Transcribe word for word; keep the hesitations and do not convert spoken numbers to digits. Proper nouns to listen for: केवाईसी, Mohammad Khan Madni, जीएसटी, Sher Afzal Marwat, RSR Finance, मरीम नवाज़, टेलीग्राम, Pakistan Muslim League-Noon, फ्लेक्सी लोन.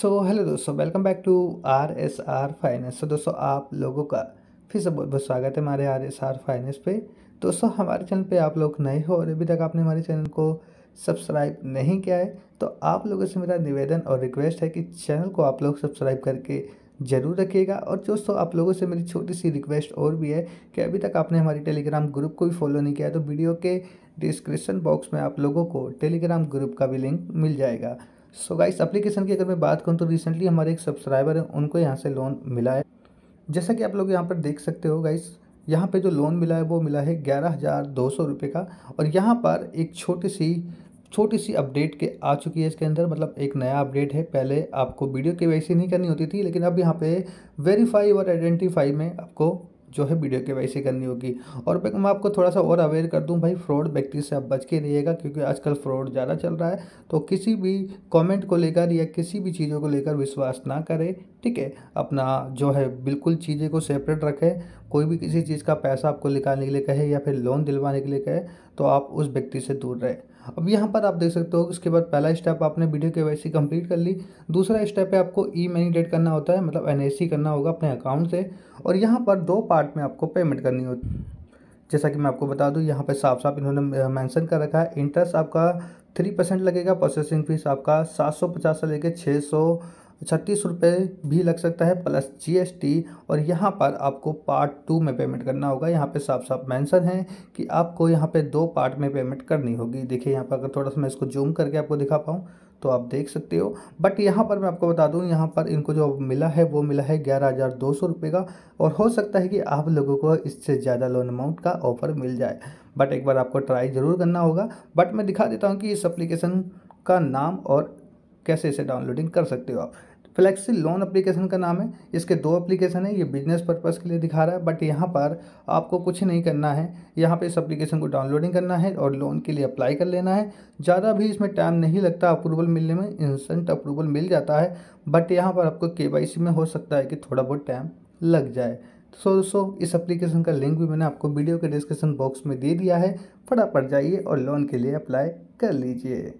सो so, hello दोस्तों, welcome back to R S R finance. तो दोस्तों आप लोगों का फिर से बहुत बहुत स्वागत है हमारे आर एस आर फाइनेंस पे। दोस्तों हमारे चैनल पे आप लोग नए हो और अभी तक आपने हमारे चैनल को सब्सक्राइब नहीं किया है तो आप लोगों से मेरा निवेदन और रिक्वेस्ट है कि चैनल को आप लोग सब्सक्राइब करके ज़रूर रखिएगा। और दोस्तों आप लोगों से मेरी छोटी सी रिक्वेस्ट और भी है कि अभी तक आपने हमारे टेलीग्राम ग्रुप को भी फॉलो नहीं किया है तो वीडियो के डिस्क्रिप्शन बॉक्स में आप लोगों को टेलीग्राम ग्रुप का भी लिंक मिल जाएगा। सो गाइस, एप्लीकेशन की अगर मैं बात करूँ तो रिसेंटली हमारे एक सब्सक्राइबर है उनको यहाँ से लोन मिला है। जैसा कि आप लोग यहाँ पर देख सकते हो गाइस, यहाँ पे जो लोन मिला है वो मिला है ग्यारह हज़ार दो सौ रुपये का। और यहाँ पर एक छोटी सी छोटी सी अपडेट के आ चुकी है इसके अंदर, मतलब एक नया अपडेट है। पहले आपको वीडियो केवाईसी नहीं करनी होती थी, लेकिन अब यहाँ पर वेरीफाई और आइडेंटिफाई में आपको जो है वीडियो केवाईसी करनी होगी। और मैं आपको थोड़ा सा और अवेयर कर दूं, भाई फ्रॉड व्यक्ति से आप बच के रहिएगा क्योंकि आजकल फ्रॉड ज़्यादा चल रहा है। तो किसी भी कमेंट को लेकर या किसी भी चीज़ों को लेकर विश्वास ना करें, ठीक है। अपना जो है बिल्कुल चीज़ें को सेपरेट रखें। कोई भी किसी चीज़ का पैसा आपको निकालने के लिए कहे या फिर लोन दिलवाने के लिए कहे तो आप उस व्यक्ति से दूर रहें। अब यहाँ पर आप देख सकते हो, उसके बाद पहला स्टेप आपने वीडियो केवाईसी कंप्लीट कर ली। दूसरा स्टेप है आपको ई मनी डेट करना होता है, मतलब एनएसी करना होगा अपने अकाउंट से। और यहाँ पर दो पार्ट में आपको पेमेंट करनी होती है। जैसा कि मैं आपको बता दूं, यहाँ पर साफ साफ इन्होंने मेंशन कर रखा है, इंटरेस्ट आपका थ्री परसेंट लगेगा, प्रोसेसिंग फीस आपका सात सौ पचास से लेकर छः सौ छत्तीस रुपये भी लग सकता है प्लस जीएसटी। और यहाँ पर आपको पार्ट टू में पेमेंट करना होगा। यहाँ पे साफ साफ मेंशन है कि आपको यहाँ पे दो पार्ट में पेमेंट करनी होगी। देखिए यहाँ पर अगर थोड़ा सा मैं इसको जूम करके आपको दिखा पाऊँ तो आप देख सकते हो। बट यहाँ पर मैं आपको बता दूँ, यहाँ पर इनको जो मिला है वो मिला है ग्यारह हज़ार दो सौ रुपये का। और हो सकता है कि आप लोगों को इससे ज़्यादा लोन अमाउंट का ऑफर मिल जाए, बट एक बार आपको ट्राई ज़रूर करना होगा। बट मैं दिखा देता हूँ कि इस एप्लीकेशन का नाम और कैसे इसे डाउनलोडिंग कर सकते हो आप। फ्लेक्सी लोन एप्लीकेशन का नाम है। इसके दो एप्लीकेशन है, ये बिजनेस पर्पस के लिए दिखा रहा है। बट यहाँ पर आपको कुछ नहीं करना है, यहाँ पे इस एप्लीकेशन को डाउनलोडिंग करना है और लोन के लिए अप्लाई कर लेना है। ज़्यादा भी इसमें टाइम नहीं लगता, अप्रूवल मिलने में इंस्टेंट अप्रूवल मिल जाता है। बट यहाँ पर आपको केवाईसी में हो सकता है कि थोड़ा बहुत टाइम लग जाए। सो दोस्तों इस एप्लीकेशन का लिंक भी मैंने आपको वीडियो के डिस्क्रिप्शन बॉक्स में दे दिया है, फटाफट जाइए और लोन के लिए अप्लाई कर लीजिए।